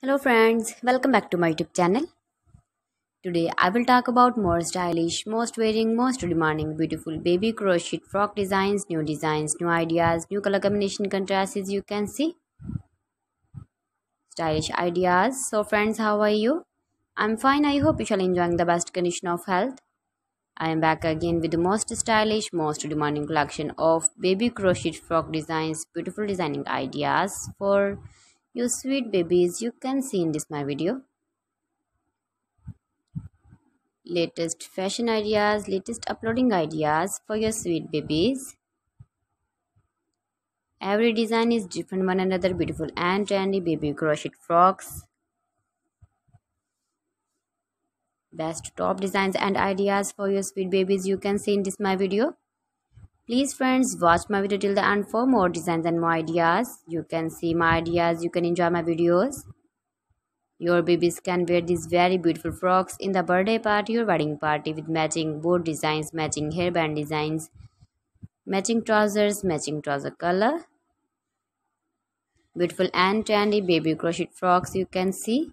Hello friends, welcome back to my YouTube channel. Today I will talk about more stylish, most wearing, most demanding, beautiful baby crochet frock designs, new ideas, new color combination, contrasts as you can see. Stylish ideas. So friends, how are you? I'm fine. I hope you shall enjoying the best condition of health. I am back again with the most stylish, most demanding collection of baby crochet frock designs, beautiful designing ideas for your sweet babies, you can see in this my video. Latest fashion ideas, latest uploading ideas for your sweet babies. Every design is different one another, beautiful and trendy baby crochet frocks. Best top designs and ideas for your sweet babies, you can see in this my video. Please friends, watch my video till the end for more designs and more ideas. You can see my ideas, you can enjoy my videos. Your babies can wear these very beautiful frocks in the birthday party or wedding party with matching board designs, matching hairband designs, matching trousers, matching trouser color. Beautiful and trendy baby crochet frocks you can see.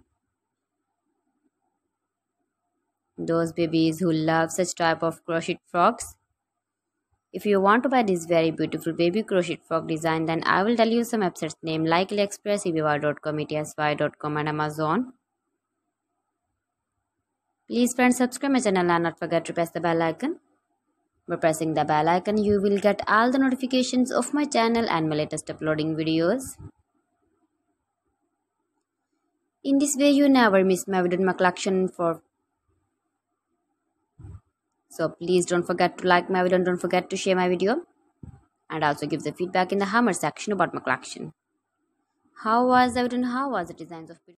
Those babies who love such type of crochet frocks. If you want to buy this very beautiful baby crochet frock design, then I will tell you some websites name like AliExpress, eBay.com, etsy.com and Amazon. Please friends, subscribe my channel and not forget to press the bell icon. By pressing the bell icon, you will get all the notifications of my channel and my latest uploading videos. In this way, you never miss my video in my collection for. So please don't forget to like my video and don't forget to share my video. And also give the feedback in the hammer section about my collection. How was the video and how was the designs of video?